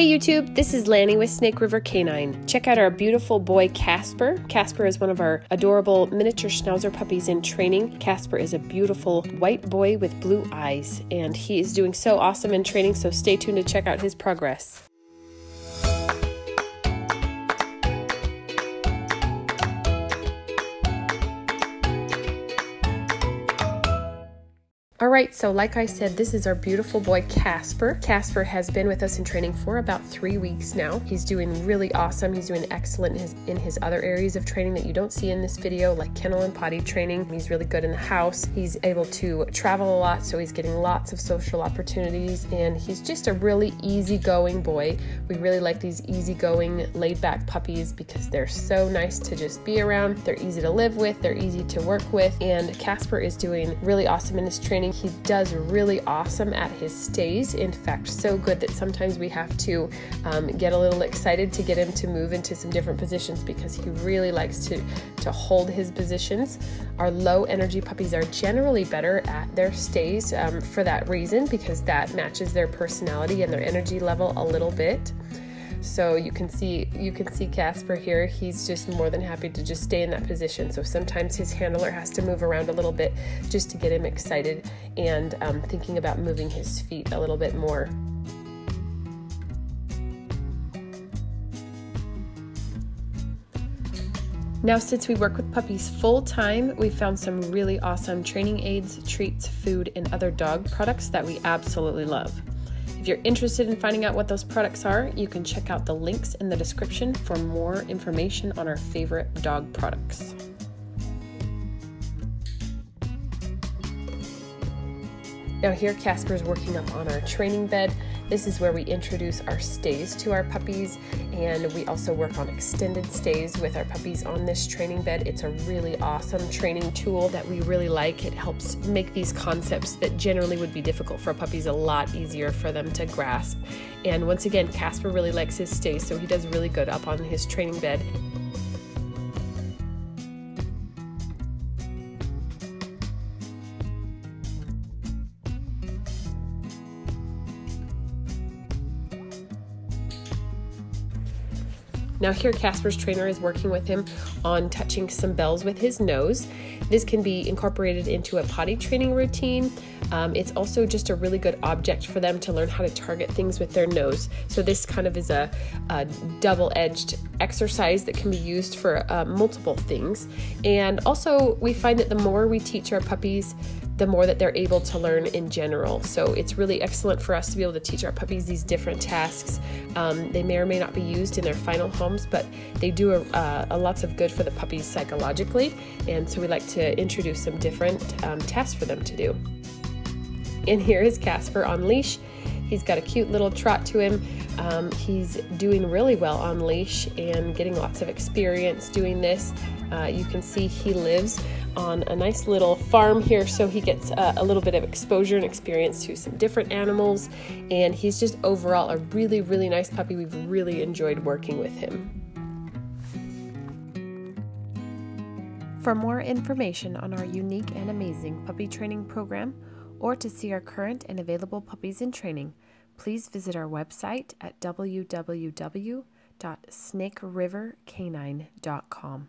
Hey YouTube, this is Lanny with Snake River Canine. Check out our beautiful boy Casper. Casper is one of our adorable miniature schnauzer puppies in training. Casper is a beautiful white boy with blue eyes, and he is doing so awesome in training, so stay tuned to check out his progress. Alright, so like I said, this is our beautiful boy Casper. Casper has been with us in training for about 3 weeks now. He's doing really awesome. He's doing excellent in his other areas of training that you don't see in this video, like kennel and potty training. He's really good in the house. He's able to travel a lot, so he's getting lots of social opportunities, and he's just a really easygoing boy. We really like these easygoing, laid-back puppies because they're so nice to just be around. They're easy to live with, they're easy to work with, and Casper is doing really awesome in his training. He does really awesome at his stays. In fact, so good that sometimes we have to get a little excited to get him to move into some different positions because he really likes to hold his positions. Our low energy puppies are generally better at their stays for that reason, because that matches their personality and their energy level a little bit. So you can see Casper here. He's just more than happy to just stay in that position. So sometimes his handler has to move around a little bit just to get him excited and thinking about moving his feet a little bit more. Now, since we work with puppies full-time, we found some really awesome training aids, treats, food, and other dog products that we absolutely love. If you're interested in finding out what those products are, you can check out the links in the description for more information on our favorite dog products. Now here Casper's working up on our training bed. This is where we introduce our stays to our puppies, and we also work on extended stays with our puppies on this training bed. It's a really awesome training tool that we really like. It helps make these concepts that generally would be difficult for puppies a lot easier for them to grasp. And once again, Casper really likes his stays, so he does really good up on his training bed. Now here Casper's trainer is working with him on touching some bells with his nose. This can be incorporated into a potty training routine. It's also just a really good object for them to learn how to target things with their nose. So this kind of is a double-edged exercise that can be used for multiple things. And also we find that the more we teach our puppies, the more that they're able to learn in general. So it's really excellent for us to be able to teach our puppies these different tasks. They may or may not be used in their final homes, but they do a lots of good for the puppies psychologically. And so we like to introduce some different tasks for them to do. And here is Casper on leash. He's got a cute little trot to him. He's doing really well on leash and getting lots of experience doing this. You can see he lives on a nice little farm here, so he gets a little bit of exposure and experience to some different animals, and he's just overall a really, really nice puppy. We've really enjoyed working with him. For more information on our unique and amazing puppy training program, or to see our current and available puppies in training, please visit our website at www.snakerivercanine.com.